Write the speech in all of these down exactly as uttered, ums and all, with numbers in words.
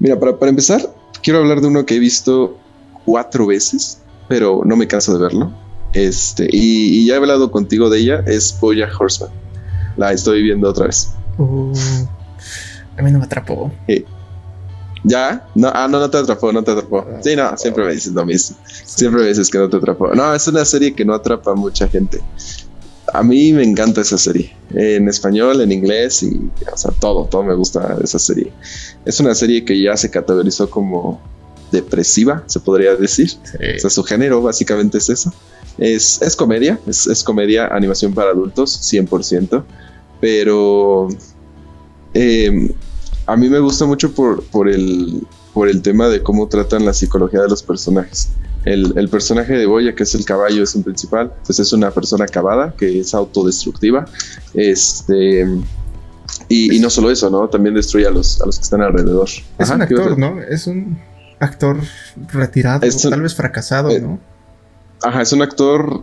Mira, para, para empezar, quiero hablar de uno que he visto cuatro veces, pero no me canso de verlo. Este, y, y ya he hablado contigo de ella, es BoJack Horseman. La estoy viendo otra vez. Uh, a mí no me atrapó. Sí. ¿Ya? No, ah, no, no te atrapó, no te atrapó. Sí, no, siempre me dices lo mismo. Siempre me dices que no te atrapó. No, es una serie que no atrapa a mucha gente. A mí me encanta esa serie. En español, en inglés y, o sea, todo, todo me gusta de esa serie. Es una serie que ya se categorizó como depresiva, se podría decir. Sí. O sea, su género básicamente es eso. Es, es comedia, es, es comedia, animación para adultos, cien por ciento. Pero eh, a mí me gusta mucho por, por, el, por el tema de cómo tratan la psicología de los personajes. El, el personaje de Boya, que es el caballo, es un principal, pues es una persona acabada, que es autodestructiva. Este, y, y no solo eso, ¿no? También destruye a los, a los que están alrededor. Es Ajá, un actor, ¿no? Es un actor retirado, un, tal vez fracasado, eh, ¿no? Ajá, es un actor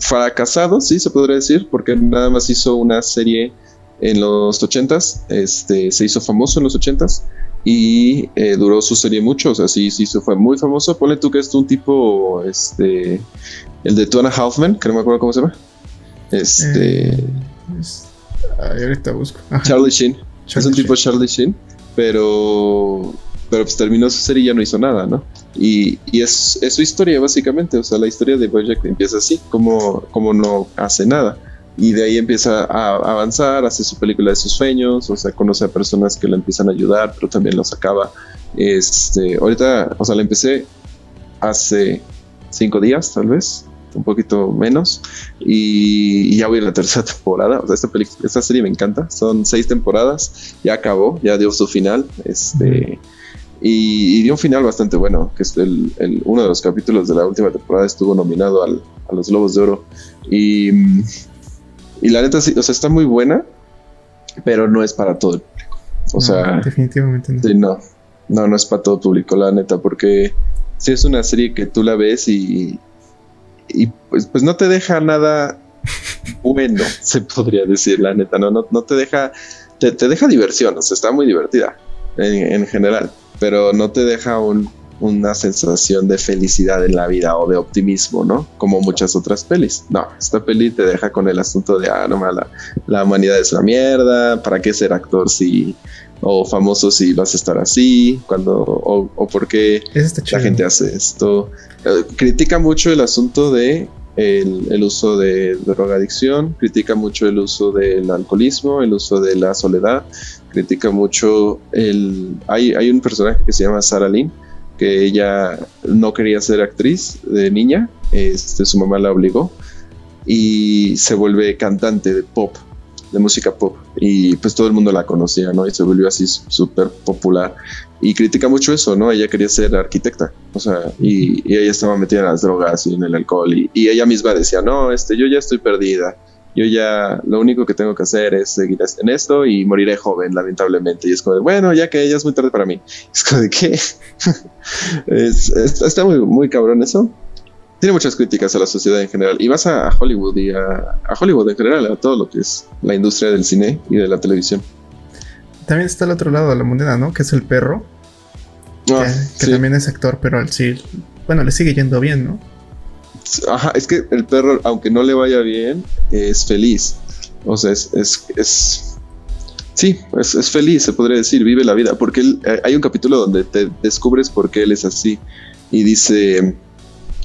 fracasado, sí, se podría decir, porque nada más hizo una serie en los ochentas, este, se hizo famoso en los ochentas y eh, duró su serie mucho, o sea, sí, sí, se fue muy famoso. Ponle tú que es un tipo, este, el de Two and a Half Men, que no me acuerdo cómo se llama. Este, eh, es, ahorita busco. Ajá. Charlie Sheen, Charlie es un Sheen. tipo Charlie Sheen, pero... pero pues terminó su serie y ya no hizo nada, ¿no? Y, y es, es su historia, básicamente. O sea, la historia de BoJack empieza así, como, como no hace nada. Y de ahí empieza a avanzar, hace su película de sus sueños, o sea, conoce a personas que le empiezan a ayudar, pero también los acaba. Este, ahorita, o sea, la empecé hace cinco días, tal vez, un poquito menos, y, y ya voy a la tercera temporada. O sea, esta, pelic- esta serie me encanta. Son seis temporadas, ya acabó, ya dio su final, este... Mm. Y, y dio un final bastante bueno, que es el, el, uno de los capítulos de la última temporada estuvo nominado al, a los Globos de Oro. Y, y la neta, sí, o sea, está muy buena, pero no es para todo el público. O no, sea, definitivamente no. Sí, no. No, no es para todo el público, la neta, porque sí es una serie que tú la ves y, y pues, pues no te deja nada bueno, se podría decir, la neta. No, no, no te deja, te, te deja diversión, o sea, está muy divertida en, en general. Pero no te deja un, una sensación de felicidad en la vida o de optimismo, ¿no? Como muchas otras pelis. No, esta peli te deja con el asunto de, ah, no, la, la humanidad es la mierda, ¿para qué ser actor si o famoso si vas a estar así? Cuando, o, o por qué la gente hace esto. Eh, critica mucho el asunto de el, el uso de drogadicción, critica mucho el uso del alcoholismo, el uso de la soledad. Critica mucho el... Hay, hay un personaje que se llama Sarah Lynn, que ella no quería ser actriz de niña, este, su mamá la obligó, y se vuelve cantante de pop, de música pop, y pues todo el mundo la conocía, ¿no? Y se volvió así súper popular, y critica mucho eso, ¿no? Ella quería ser arquitecta, o sea, y, y ella estaba metida en las drogas y en el alcohol, y, y ella misma decía, no, este, yo ya estoy perdida, yo ya lo único que tengo que hacer es seguir en esto y moriré joven, lamentablemente. Y es como de, bueno, ya que ya es muy tarde para mí. Es como de, ¿qué? es, es, está muy, muy cabrón eso. Tiene muchas críticas a la sociedad en general. Y vas a, a Hollywood y a, a Hollywood en general, a todo lo que es la industria del cine y de la televisión. También está al otro lado de la moneda, ¿no? Que es el perro. Ah, que que sí. También es actor, pero al sí, bueno, le sigue yendo bien, ¿no? Ajá, es que el perro, aunque no le vaya bien, es feliz. O sea, es... es, es sí, es, es feliz, se podría decir, vive la vida. Porque él, hay un capítulo donde te descubres por qué él es así. Y dice,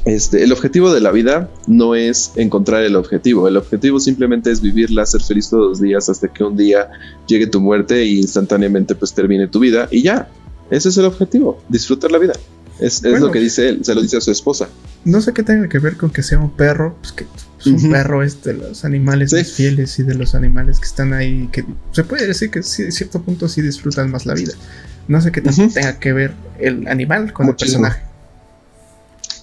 este, el objetivo de la vida no es encontrar el objetivo. El objetivo simplemente es vivirla, ser feliz todos los días, hasta que un día llegue tu muerte e instantáneamente pues termine tu vida. Y ya, ese es el objetivo, disfrutar la vida. Es, es bueno, lo que dice él, se lo dice a su esposa. No sé qué tenga que ver con que sea un perro, pues que pues un uh-huh. perro es de los animales sí. más fieles y de los animales que están ahí, que se puede decir que sí, a cierto punto sí disfrutan más la vida. No sé qué tanto uh-huh. tenga que ver el animal con Muchísimo. el personaje.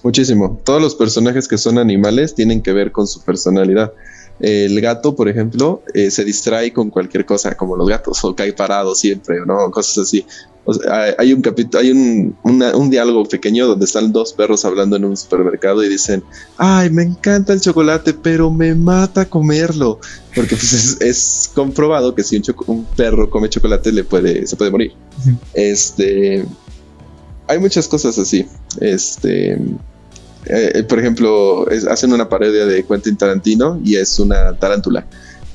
Muchísimo. Todos los personajes que son animales tienen que ver con su personalidad. El gato, por ejemplo, eh, se distrae con cualquier cosa, como los gatos, o cae parado siempre, o no, cosas así. O sea, hay un capítulo, hay un, una, un diálogo pequeño donde están dos perros hablando en un supermercado y dicen: ay, me encanta el chocolate, pero me mata comerlo. Porque pues es, es comprobado que si un, un perro come chocolate le puede, se puede morir. Uh-huh. Este, hay muchas cosas así. Este, eh, por ejemplo, es, hacen una parodia de Quentin Tarantino y es una tarántula.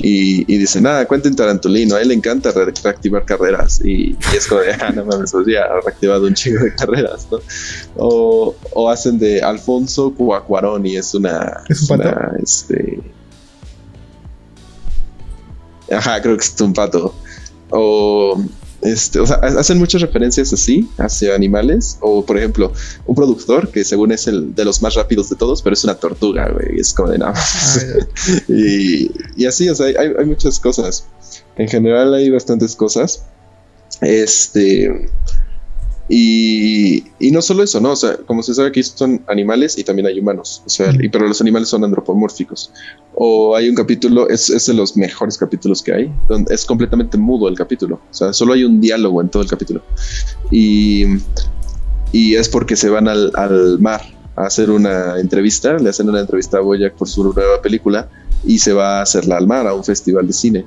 Y, y dicen, nada, ah, Quentin Tarantulino, a él le encanta re- reactivar carreras. Y, y es como de, ah, no mames, pues ya ha reactivado un chingo de carreras, ¿no? O, o hacen de Alfonso Cuacuarón y es una... ¿Es un pato? Una, este... Ajá, creo que es un pato. O... Este, o sea, hacen muchas referencias así hacia animales. O por ejemplo, un productor que según es el de los más rápidos de todos, pero es una tortuga, güey. Es como de nada más. y, y así, o sea, hay, hay muchas cosas. En general hay bastantes cosas. Este y, y no solo eso, ¿no? O sea, como se sabe, aquí son animales y también hay humanos. O sea, y, pero los animales son antropomórficos. O hay un capítulo, es, es de los mejores capítulos que hay, donde es completamente mudo el capítulo. O sea, solo hay un diálogo en todo el capítulo. Y, y es porque se van al, al mar a hacer una entrevista. Le hacen una entrevista a BoJack por su nueva película y se va a hacerla al mar, a un festival de cine.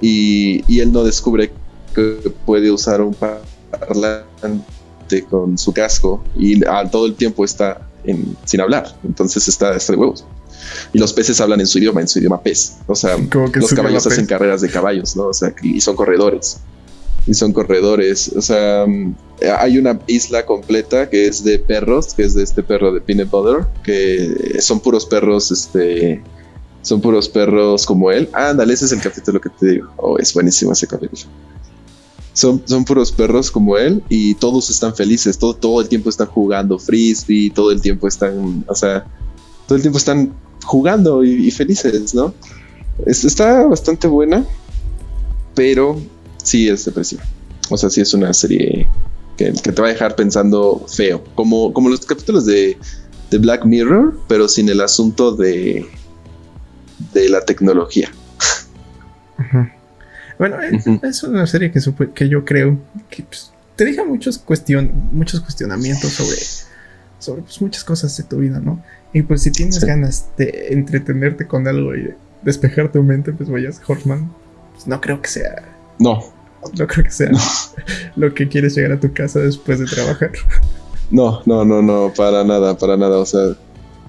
Y, y él no descubre que puede usar un par parlante con su casco y a, todo el tiempo está en, sin hablar, entonces está, está de huevos. Y los peces hablan en su idioma, en su idioma pez. O sea, los caballos hacen carreras de caballos, ¿no? O sea, y son corredores. Y son corredores. O sea, hay una isla completa que es de perros, que es de este perro de Peanut Butter, que son puros perros, este... Son puros perros como él. Ah, ándale, ese es el capítulo que te digo. Oh, es buenísimo ese capítulo. Son, son puros perros como él y todos están felices, todo, todo el tiempo están jugando frisbee, todo el tiempo están, o sea, todo el tiempo están jugando y, y felices, ¿no? Es, está bastante buena, pero sí es depresiva. O sea, sí es una serie que, que te va a dejar pensando feo, como, como los capítulos de, de Black Mirror, pero sin el asunto de, de la tecnología. Ajá. Bueno, uh-huh. es una serie que, supo, que yo creo que pues, te deja muchos, cuestion, muchos cuestionamientos sobre, sobre pues, muchas cosas de tu vida, ¿no? Y pues si tienes sí. ganas de entretenerte con algo y despejar tu mente, pues vayas Horseman, pues, no creo que sea... No. No creo que sea no. lo que quieres llegar a tu casa después de trabajar. No, no, no, no, para nada, para nada, o sea...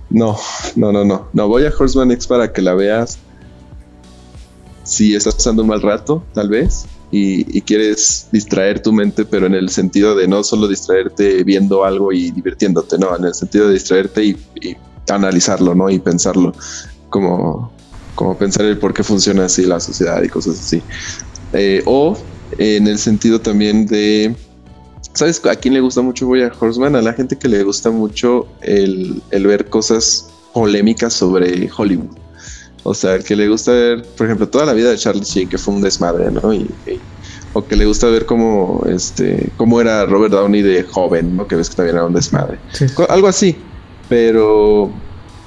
No, no, no, no. No, BoJack Horseman es para que la veas si estás pasando un mal rato, tal vez, y, y quieres distraer tu mente, pero en el sentido de no solo distraerte viendo algo y divirtiéndote, no, en el sentido de distraerte y, y analizarlo, ¿no? Y pensarlo, como, como pensar el por qué funciona así la sociedad y cosas así. Eh, o en el sentido también de, ¿sabes a quién le gusta mucho BoJack Horseman? A la gente que le gusta mucho el, el ver cosas polémicas sobre Hollywood. O sea, el que le gusta ver, por ejemplo, toda la vida de Charlie Sheen, que fue un desmadre, ¿no? Y, y, o que le gusta ver cómo, este, cómo era Robert Downey de joven, ¿no? Que ves que también era un desmadre. Sí. Algo así. Pero,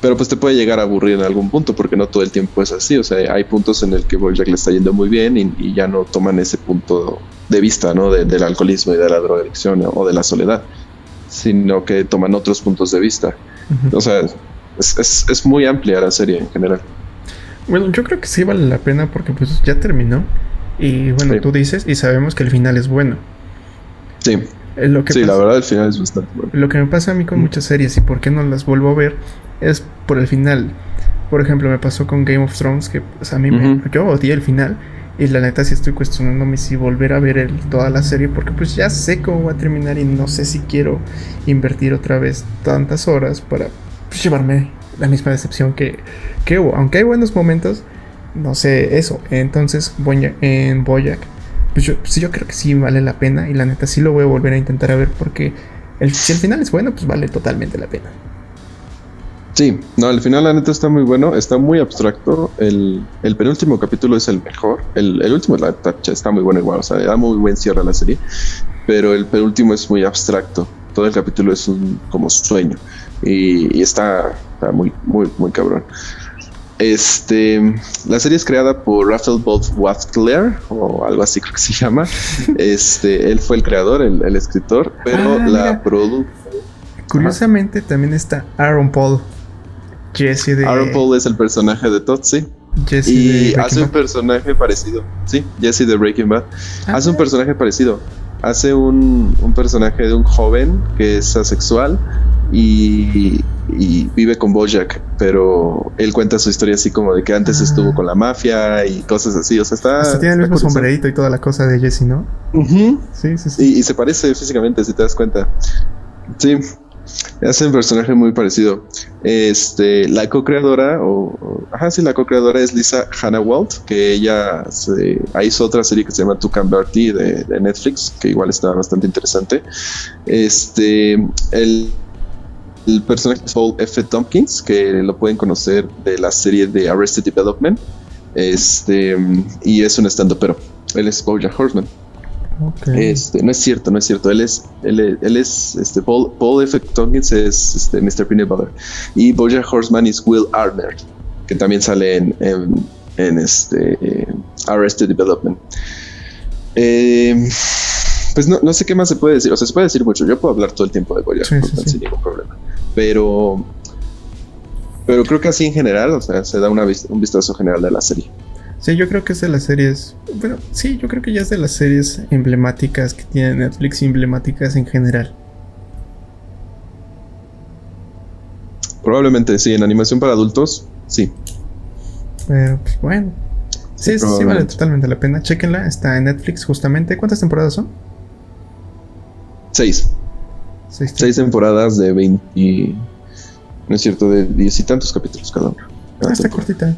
pero pues te puede llegar a aburrir en algún punto, porque no todo el tiempo es así. O sea, hay puntos en el que BoJack le está yendo muy bien y, y ya no toman ese punto de vista, ¿no? De, del alcoholismo y de la drogadicción o de la soledad, sino que toman otros puntos de vista. Uh-huh. O sea, es, es, es muy amplia la serie en general. Bueno, yo creo que sí vale la pena porque pues ya terminó y bueno, sí. tú dices y sabemos que el final es bueno. Sí, lo que sí pasa, la verdad el final es bastante bueno. Lo que me pasa a mí con mm. muchas series y por qué no las vuelvo a ver es por el final. Por ejemplo, me pasó con Game of Thrones que pues, a mí me, mm-hmm. yo odié el final y la neta sí estoy cuestionándome si volver a ver el, toda la serie porque pues ya sé cómo va a terminar y no sé si quiero invertir otra vez tantas horas para pues, llevarme la misma decepción que, que hubo. Aunque hay buenos momentos, no sé eso. Entonces, Bojack, en Bojack, pues yo, pues yo creo que sí vale la pena. Y la neta sí lo voy a volver a intentar a ver porque el, si el final es bueno, pues vale totalmente la pena. Sí, no, el final la neta está muy bueno. Está muy abstracto. El, el penúltimo capítulo es el mejor. El, el último la, está muy bueno igual. O sea, da muy buen cierre a la serie. Pero el penúltimo es muy abstracto. Todo el capítulo es un como sueño. Y, y está... Está muy, muy, muy cabrón. Este, la serie es creada por Raphael Bolt-Wastler o algo así creo que se llama. Este, él fue el creador, el, el escritor, pero ah, la produjo. Curiosamente, ajá, también está Aaron Paul. Jesse de... Aaron Paul es el personaje de Todd, sí. Jesse y de hace Bad. un personaje parecido, sí. Jesse de Breaking Bad ah, hace un personaje parecido. Hace un, un personaje de un joven que es asexual y, y vive con BoJack, pero él cuenta su historia así como de que antes ah. estuvo con la mafia y cosas así, o sea, está... Hasta tiene el mismo sombrerito y toda la cosa de Jesse, ¿no? Uh-huh. Sí, sí, sí. Y, y se parece físicamente, si te das cuenta. Sí, hace un personaje muy parecido. Este, la co-creadora, o, o, ajá, sí, la co-creadora es Lisa Hanna-Walt, que ella se, hizo otra serie que se llama Tuca Bertie de, de Netflix, que igual está bastante interesante. Este, el, el personaje es Paul F. Tompkins, que lo pueden conocer de la serie de Arrested Development. Este, y es un stand-upero. Él es BoJack Horseman. Okay. Este, no es cierto, no es cierto. Él es, él, él es, este, Paul, Paul F. Tompkins es, este, míster Peanut Butter, y BoJack Horseman es Will Arnett, que también sale en, en, en este eh, Arrested Development. Eh, pues no, no sé qué más se puede decir. O sea, se puede decir mucho. Yo puedo hablar todo el tiempo de BoJack sí, Horseman sí, sin sí. ningún problema. Pero, pero creo que así en general, o sea, se da una, un vistazo general de la serie. Sí, yo creo que es de las series... Bueno, sí, yo creo que ya es de las series emblemáticas que tiene Netflix, emblemáticas en general. Probablemente, sí, en animación para adultos, sí. Pero, pues, bueno. Sí, sí, sí vale totalmente la pena. Chéquenla, está en Netflix justamente. ¿Cuántas temporadas son? Seis. Seis, Seis temporadas de veinte... No es cierto, de diez y tantos capítulos cada uno. Ah, está cortita.